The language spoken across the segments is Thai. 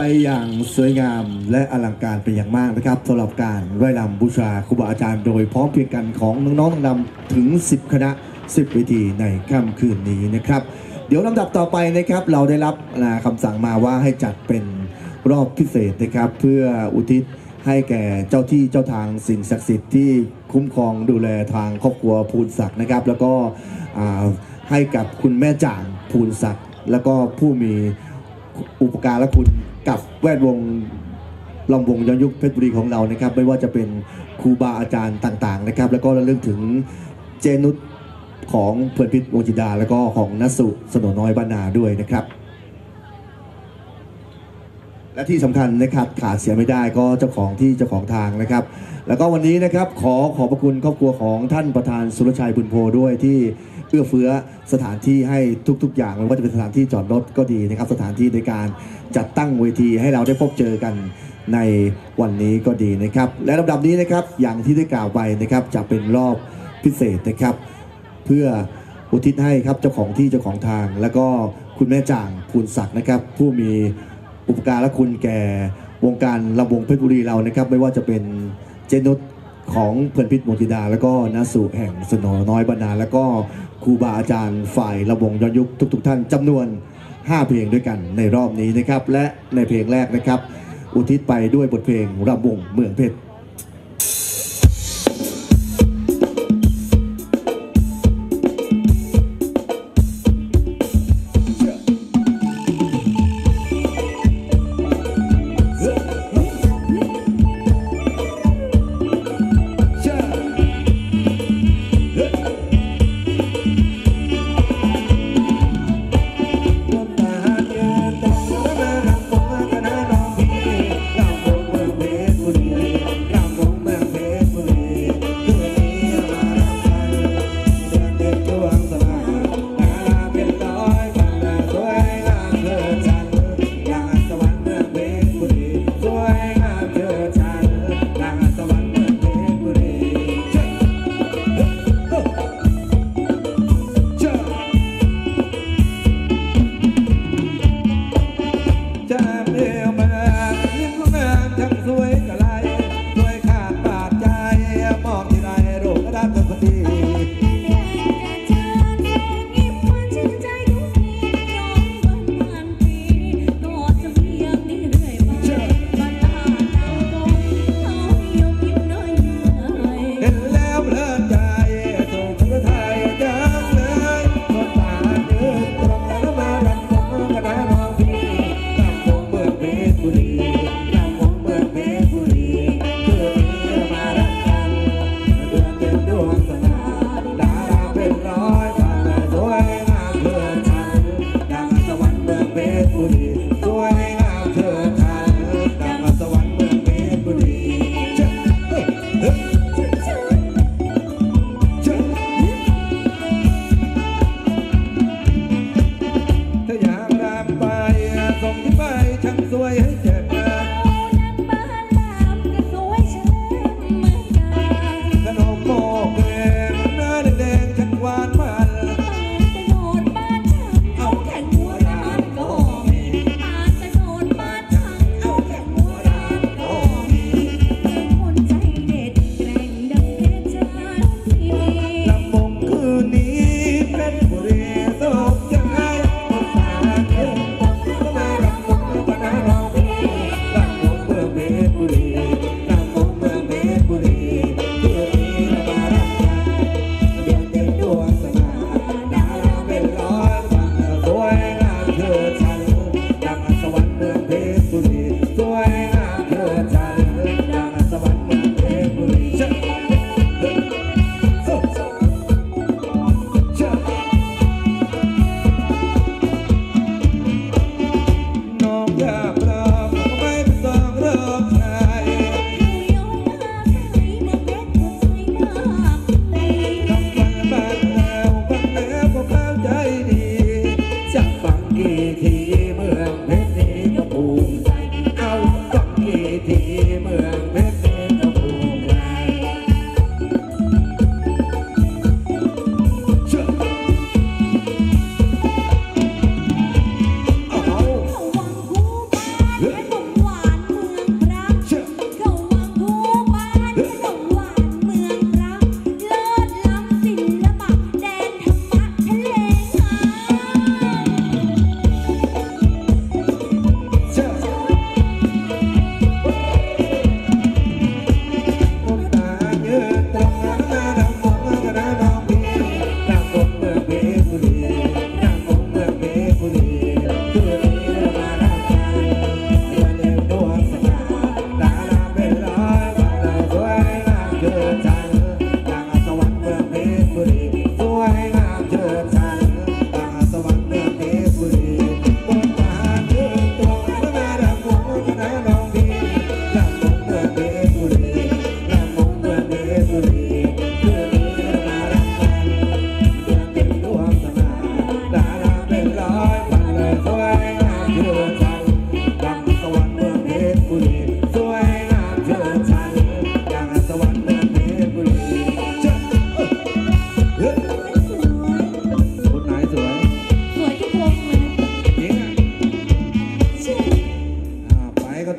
ไปอย่างสวยงามและอลังการเป็นอย่างมากนะครับสำหรับการไล่ลำบูชาครูบาอาจารย์โดยพร้อมเพรียงกันของน้องๆนำถึง10คณะ10เวทีในค่ำคืนนี้นะครับเดี๋ยวลำดับต่อไปนะครับเราได้รับคำสั่งมาว่าให้จัดเป็นรอบพิเศษนะครับเพื่ออุทิศให้แก่เจ้าที่เจ้าทางสิ่งศักดิ์สิทธิ์ที่คุ้มครองดูแลทางครอบครัวภูลศักดิ์นะครับแล้วก็ให้กับคุณแม่จ่างภูลศักดิ์แล้วก็ผู้มีอุปการะคุณกับแวดวงลำวงย้อนยุคเพชรบุรีของเรานะครับไม่ว่าจะเป็นครูบาอาจารย์ต่างๆนะครับแล้วก็เรื่องถึงเจนุชของเพื่อนพิษวงจิดาแล้วก็ของนัสสุสนน้อยบ้านนาด้วยนะครับและที่สำคัญนะครับขาดเสียไม่ได้ก็เจ้าของที่เจ้าของทางนะครับแล้วก็วันนี้นะครับขอบพระคุณครอบครัวของท่านประธานสุรชัยบุญโพด้วยที่เอื้อเฟื้อสถานที่ให้ทุกๆอย่างไม่ว่าจะเป็นสถานที่จอดรถก็ดีนะครับสถานที่ในการจัดตั้งเวทีให้เราได้พบเจอกันในวันนี้ก็ดีนะครับและลำดับนี้นะครับอย่างที่ได้กล่าวไปนะครับจะเป็นรอบพิเศษนะครับเพื่ออุทิศให้ครับเจ้าของที่เจ้าของทางแล้วก็ คุณแม่จ่างภูนศักดิ์นะครับผู้มีอุปการะคุณแก่วงการลำวงเพชรบุรีเรานะครับไม่ว่าจะเป็นเจนุชของเพื่อนพิษมงธิดาแล้วก็นาสุแห่งสนอน้อยบรรณาแล้วก็ครูบาอาจารย์ฝ่ายลำวงย้อนยุคทุกท่านจำนวน5เพลงด้วยกันในรอบนี้นะครับและในเพลงแรกนะครับอุทิศไปด้วยบทเพลงลำวงเมืองเพชร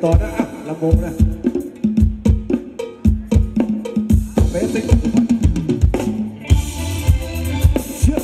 กันต่อนะลำวงนะเบสิกเชื่อ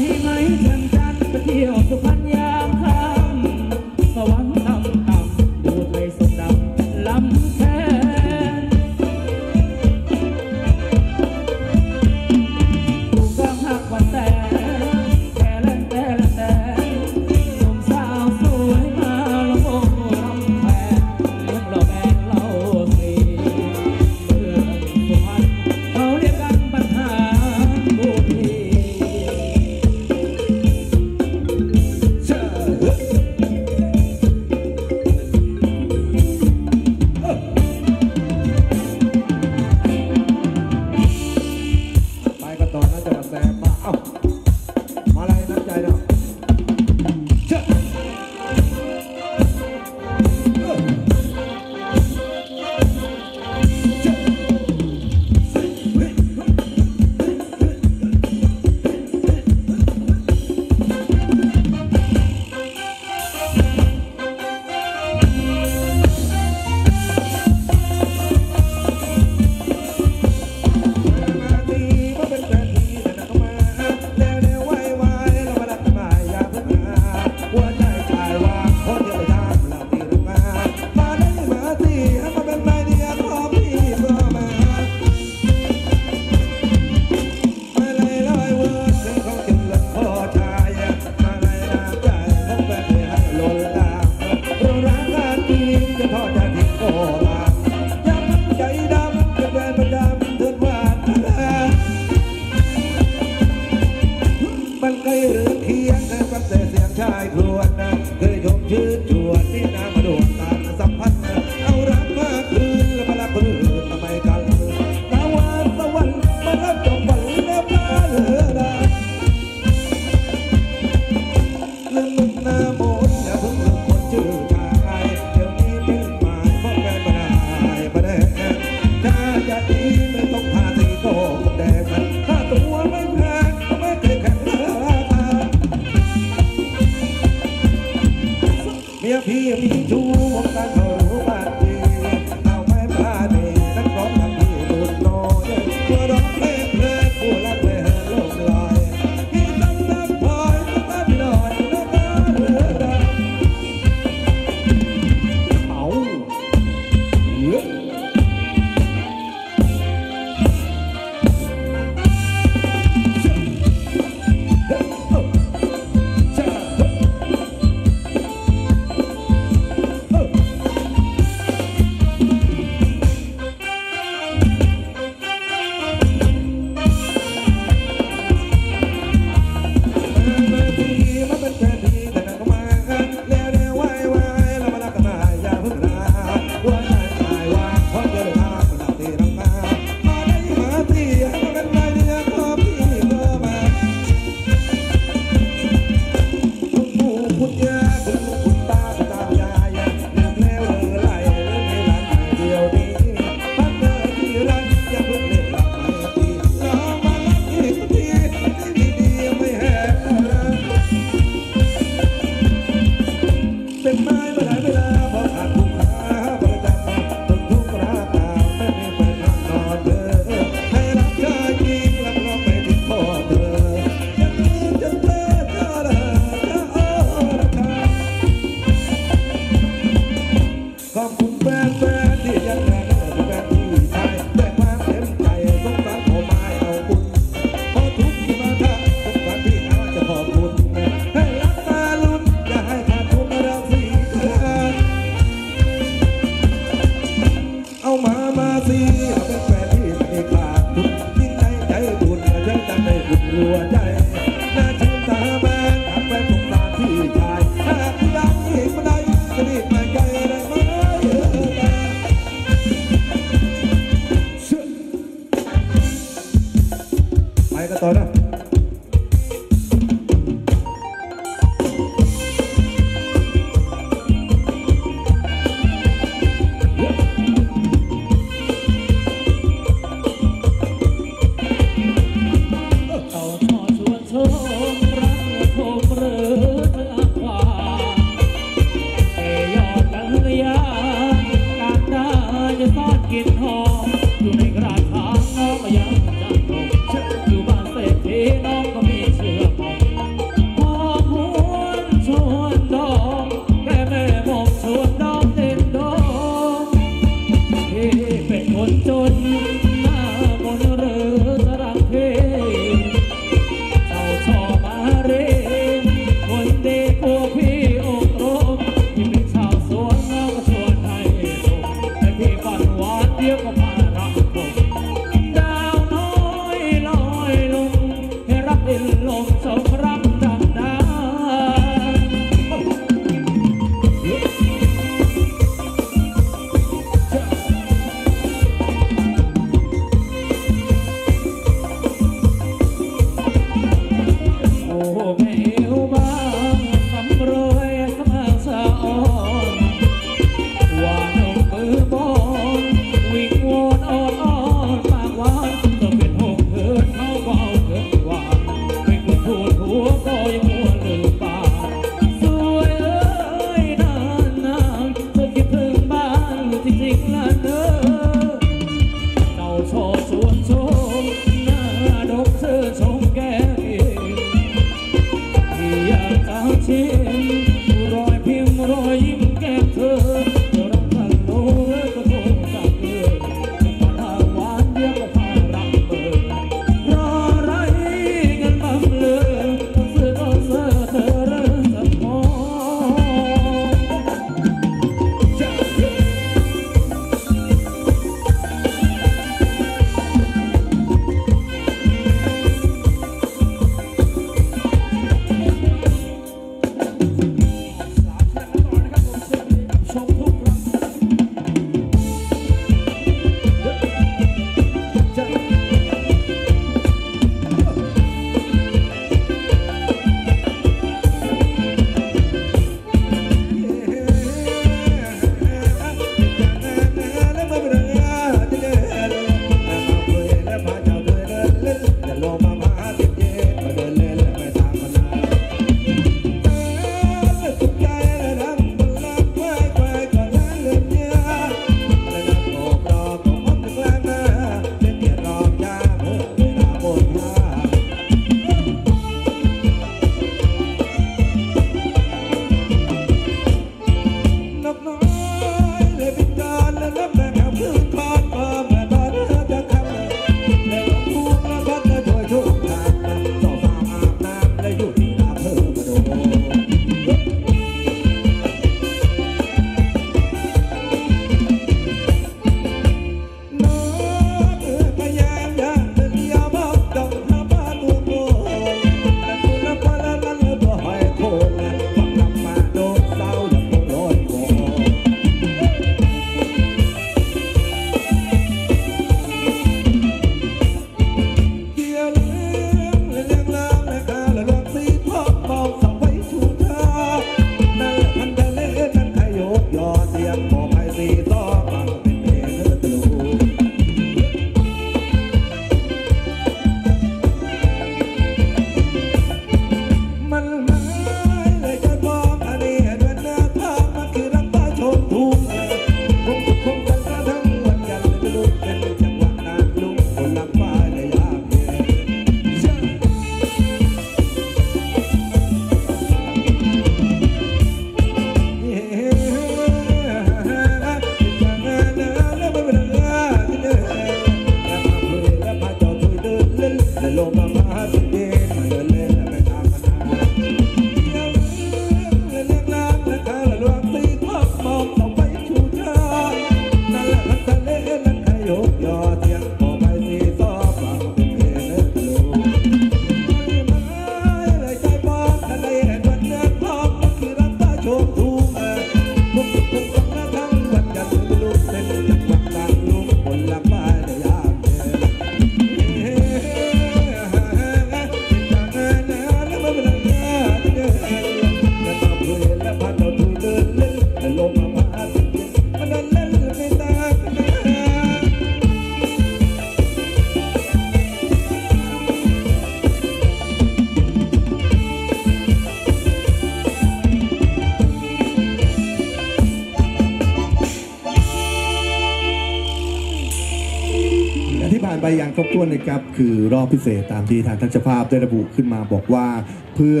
านไปอย่างครบถ้วนนะครับคือรอบพิเศษตามที่ทางท่านเจ้าภาพได้ระบุขึ้นมาบอกว่าเพื่อ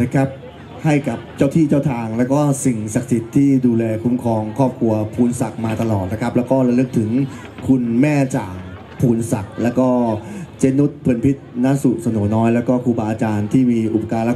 นะครับให้กับเจ้าที่เจ้าทางและก็สิ่งศักดิ์สิทธิ์ที่ดูแลคุ้มครองครอบครัวภูลศักดิ์มาตลอดนะครับแล้วก็ระลึกถึงคุณแม่จ่างภูลศักดิ์และก็เจนุชเพลินพิษณสุสโนน้อยและก็ครูบาอาจารย์ที่มีอุปการะ